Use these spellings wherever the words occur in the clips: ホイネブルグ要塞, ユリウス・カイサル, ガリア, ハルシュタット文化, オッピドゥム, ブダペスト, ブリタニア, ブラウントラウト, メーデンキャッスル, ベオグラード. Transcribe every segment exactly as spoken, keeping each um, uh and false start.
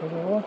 それを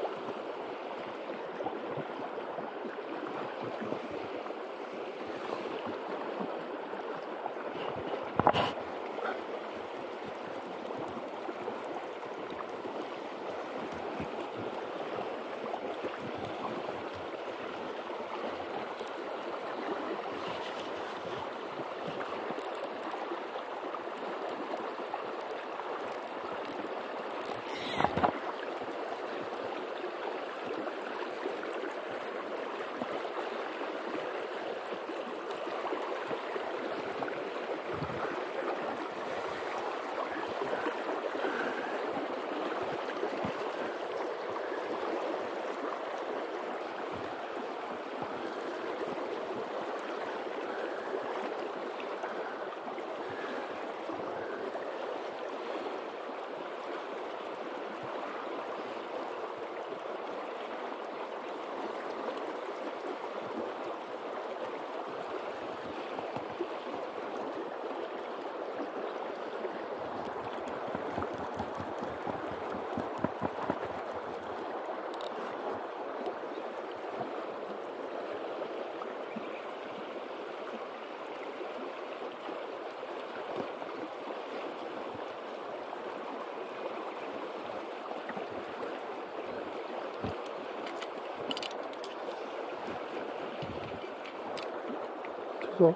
そう。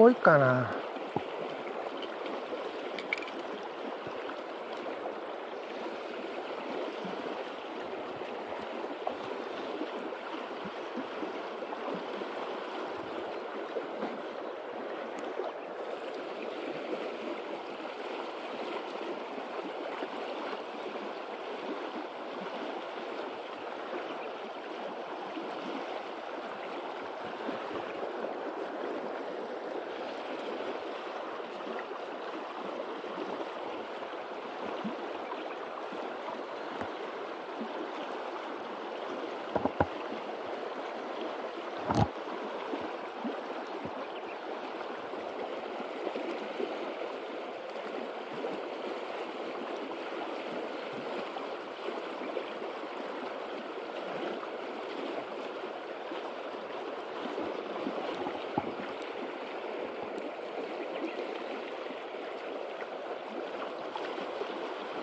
濃いかな。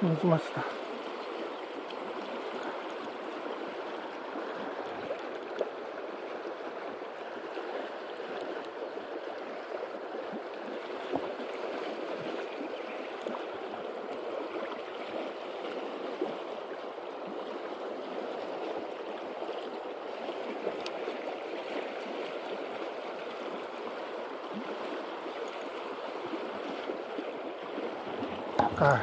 抜きました。高い。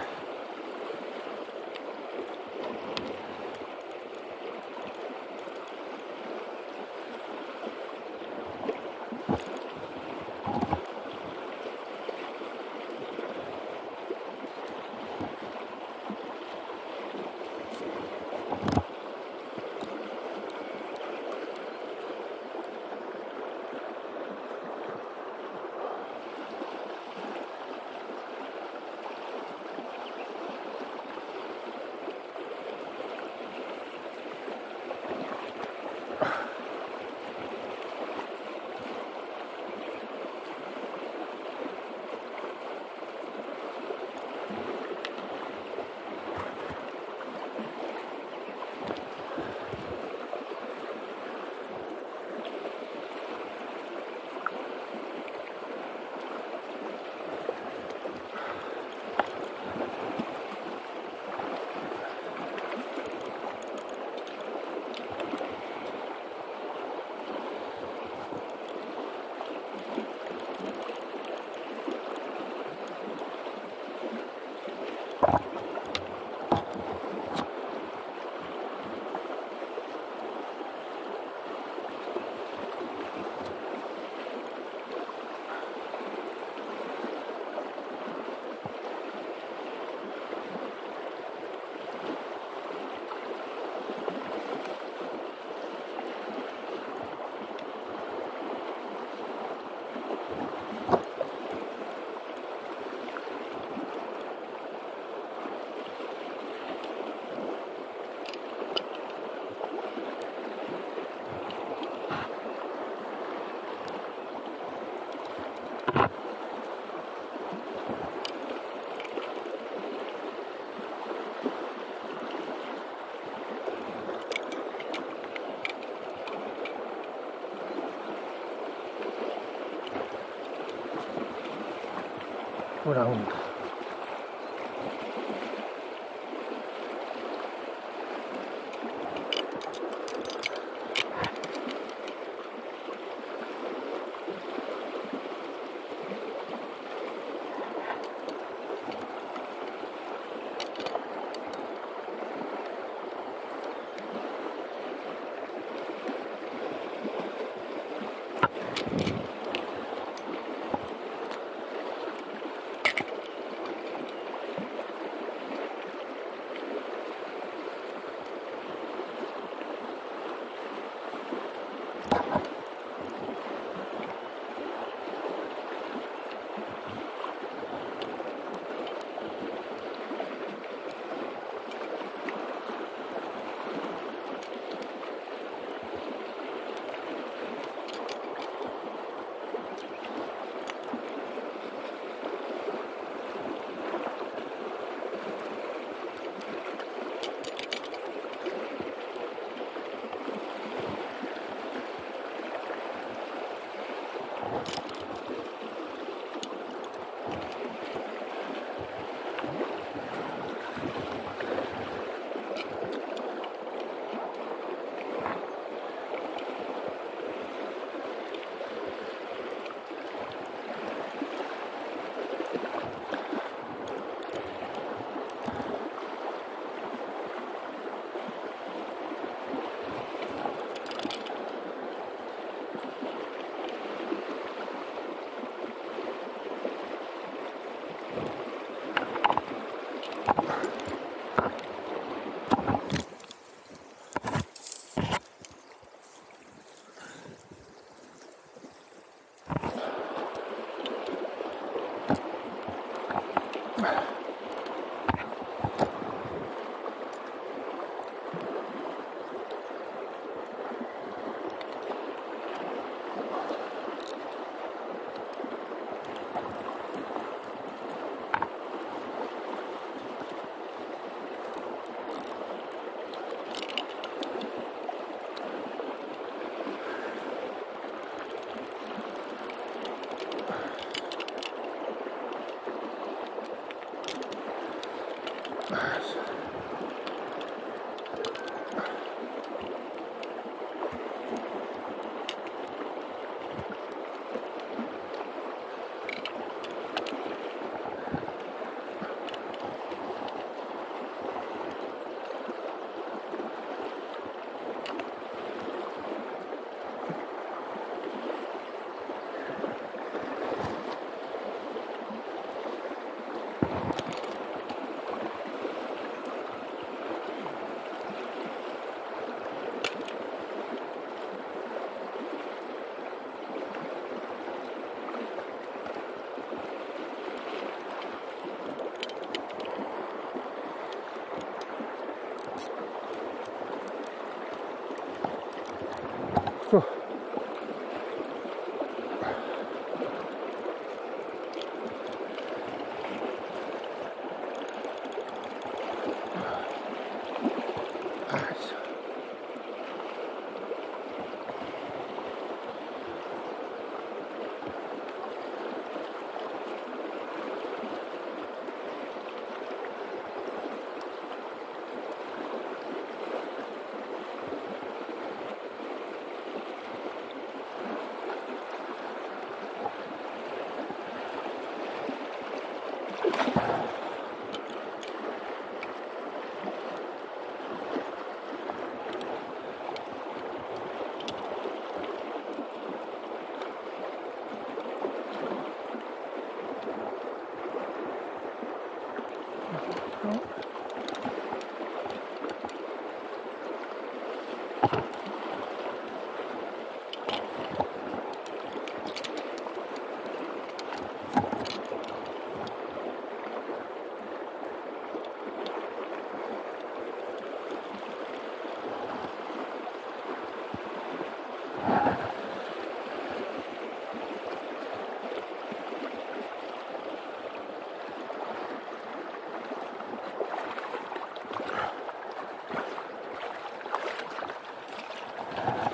ブラウンだ。you